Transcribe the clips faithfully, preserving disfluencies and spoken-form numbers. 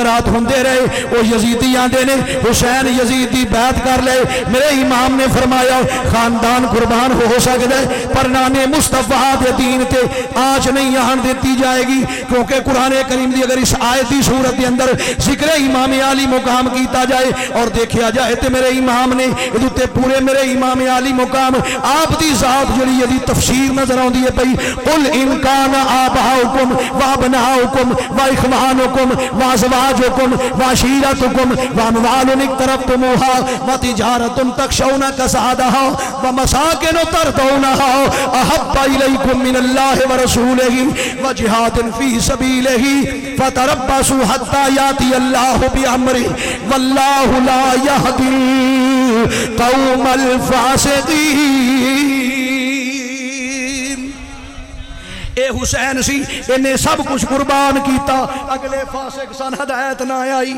करात होंदे रहे। वो यजीदी आते ने हुसैन यजीद की बैत कर ले। मेरे इमाम ने फरमाया खानदान कुर्बान हो सकता है पर नाने मुस्तफा के दीन ते आँच नहीं आन दी जाएगी, क्योंकि कुरान करीम की अगर इस आयती सूरत के अंदर जिक्र इमाम आली मुकाम किया जाए और देखा जाए तो मेरे इमाम ने ये पूरे मेरे इमाम आली मुकाम आप की जात जी तफसीर नजर आती है पई। कुल इनकान आबहा हुकुम वा बना हुकुम वा इखवान हुकुम वा जवाज हुकुम वा शीरत हुकुम वा अमवाल एक तरफ तुम हो व तिजारत तखशौना कसादा हो व मसाकिन तरदौना हो अहब्बा इलैकुम मिन अल्लाह व रसूलिही व जिहादिन फी सबीलिही फतरब्बसू हत्ता याति अल्लाहु बिअमरि वल्लाहु ला यहदी कौमल फासिकीन। हुसैन सी इन्हें सब कुछ कुर्बान किया, अगले फासिक सन हदायत ना आई,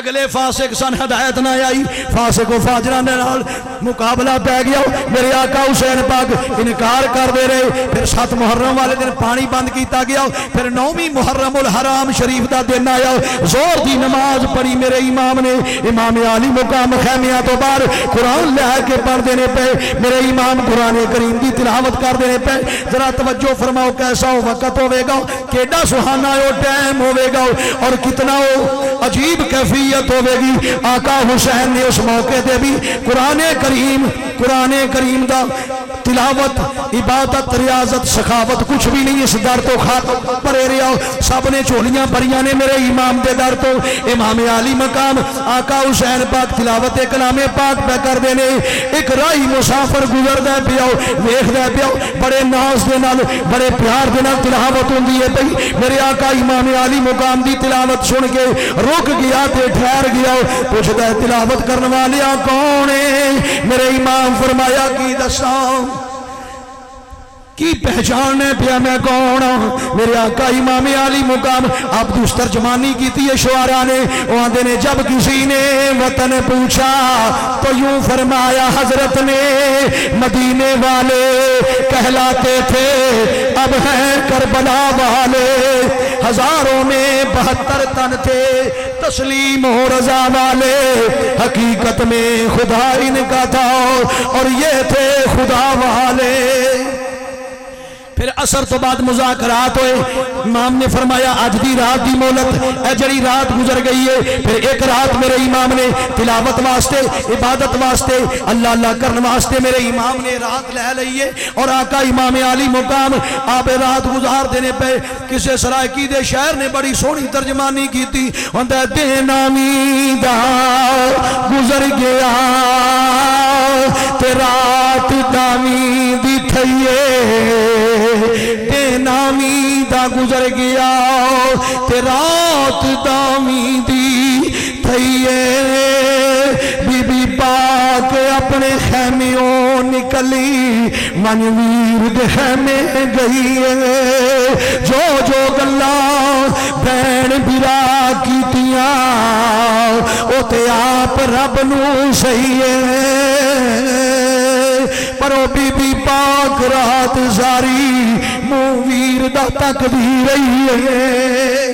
अगले फासिक सन हदायत ना आई, फासिक फाजरा ने नाल मुकाबला पै गया। मेरे आका हुसैन पाक इनकार करते रहे। फिर सत मुहर्रम वाले दिन पानी बंद किया गया। फिर नौवीं मुहर्रम उल हराम शरीफ का दिन आया, जोर की नमाज पढ़ी मेरे इमाम ने। इमाम आली मुकाम खैमिया तो बाहर कुरान लैके पढ़ते ने पे। मेरे इमाम कुरान करीम की तिलावत करते पे। जरा तवज्जो फरमाओ कैसा हो वक़्त होगा, केड़ा सुहाना वो टाइम होगा और कितना वो अजीब कैफी होगी। आका हुसैन ने उस मौके पर भी कुराने करीम कुराने करीम का तिलावत इबादत रियाजत सखावत कुछ भी नहीं इस दर तो खा भरे रहो। सब ने झोलियां भरिया ने मेरे इमाम के दर तो। इमाम आली मकाम आका हुसैन पाक तिलावत कलामे पाक पै करते ने। एक राही मुसाफर गुजरदा पिया वेखदा पिया, बड़े नाज के नाल बड़े प्यार के नाल तिलावत होंदी है भाई। मेरे आका इमाम आली मुकाम की तिलावत सुन के रुक गया तो ठहर गया। पुछदा तिलावत करने वाले कौन है? मेरे इमाम फरमाया की दसा की पहचान है पिया मैं कौन हूँ। मेरे आका इमाम आली मुकाम आप दूस तर्जमानी की थी शुआरा ने। आंदे ने जब किसी ने वतन पूछा तो यूं फरमाया हजरत ने मदीने वाले कहलाते थे अब है करबला वाले। हजारों में बहत्तर तन थे तस्लीम हो रजा वाले, हकीकत में खुदा इनका था और ये थे खुदा वाले। फिर असर तो बाद मुज़ाकरात होए। इमाम ने फरमाया आज की रात की मोहलत है जड़ी रात गुजर गई है। फिर एक रात मेरे इमाम ने तिलावत वास्ते इबादत वास्ते अल्लाह अल्लाह करने वास्ते मेरे इमाम ने रात लै ली है। और आका इमाम आली मुकाम आप रात गुजार देने पे। किसी सरायकी दे शहर ने बड़ी सोहनी तर्जमानी की थी। हुंदा देनामी दा गुजर गया ते रात दामी दी थईए ते नामी दा गुजर गया ते रात दामी दी थईए। बीबी पाक अपने खेमियों निकली मनवीर दे खेमे गई है। जो जो गल्ला भैन बिरा कीतियां ओ ते आप रब नू सही है। पर ओ बीबी पाक रात सारी मूवीर दा तकदी रही है।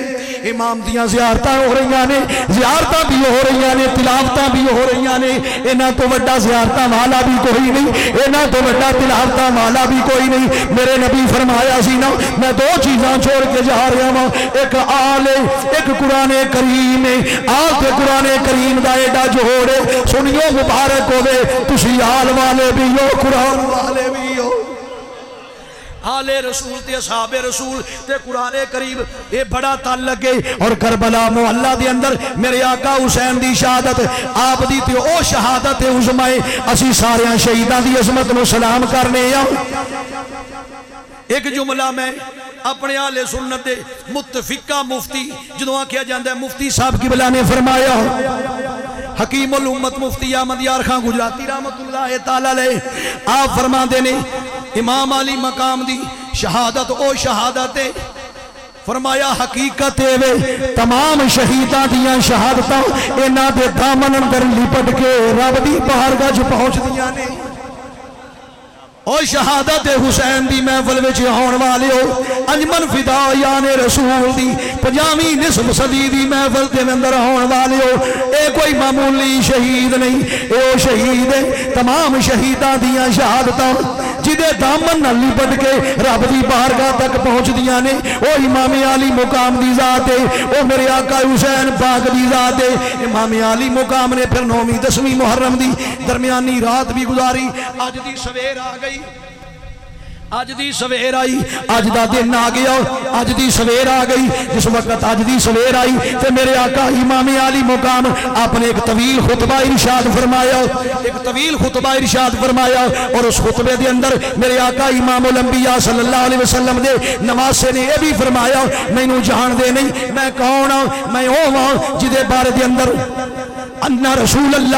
इमाम दियां ज़ियारतां हो रही ने, ज़ियारतां भी हो रही ने, तिलावतां भी हो रही ने। इन्हां तो वड्डा ज़ियारतां वाला भी कोई नहीं, इन्हां तो वड्डा तिलावतां वाला भी कोई नहीं। मेरे नबी फरमाया सी ना मैं दो चीज़ां छोड़ के जा रहा वां, एक आल एक कुराने करीम है। आल ते कुराने करीम दा एडा जोड़ है। सुनियो मुबारक होवे तुसीं आल वाले भी हो कुरान वाले भी हो। आले रसूल ते असहाबे रसूल ते कुराने करीब ये बड़ा ताल्लुक है। और करबला मोहल्ला के अंदर मेरे आका हुसैन की शहादत आप दी ते ओ शहादत उज़मा है। असी सारे शहीदां दी अज़मत नूं सलाम करने आ। एक जुमला मैं अपने आले सुन्नत दे मुतफिका मुफ्ती जदों आख्या जांदा है मुफ्ती साहब किबला ने फरमाया हकीम उल उम्मत मुफ्ती अहमद यार खां गुजराती रहमतुल्लाह तआला अलैह आप फरमाते ने इमाम आली मकाम दी शहादत ओ शहादत है। फरमाया हकीकत वे तमाम शहीदां दियां शहादतां इन्हां दे दामन अंदर लिपट के रब दी बारगाह च पहुंचदियां ने। और शहादत हुसैन की महफिल में आने वाले हो अंजमन फिदा याने रसूल की पंजावी निसब सदी की महफिल के अंदर आने वाले हो। यह कोई मामूली शहीद नहीं, ये शहीद है तमाम शहीदा दियाँ शहादत जिदे दामन न लिपट के रब की बारगाह तक पहुँचदियाँ ने। वह इमाम अली मुकाम की जात है, वह मेरे आका हुसैन पाक की जात है। इमाम अली मुकाम ने फिर नौवीं दसवीं मुहर्रम की दरमियानी रात भी गुजारी, अज की सवेर आ गई, अज दी सवेर आई, अज दा दिन आ गया, अज दी सवेर आ गई। जिस वक्त अज दी सवेर आई तो मेरे आका इमाम अली मुकाम अपने एक तवील खुतबा इरशाद फरमाया, एक तवील खुतबा इरशाद फरमाया। और उस खुतबे के अंदर मेरे आका इमाम उलंबिया सल्लल्लाहु अलैहि वसल्लम दे नवासे ने यह भी फरमाया, मैनू जानते नहीं, मैं कौन हाँ, मैं ओ हाँ जिहदे बारे के अंदर अन्ना रसूल अल्लाह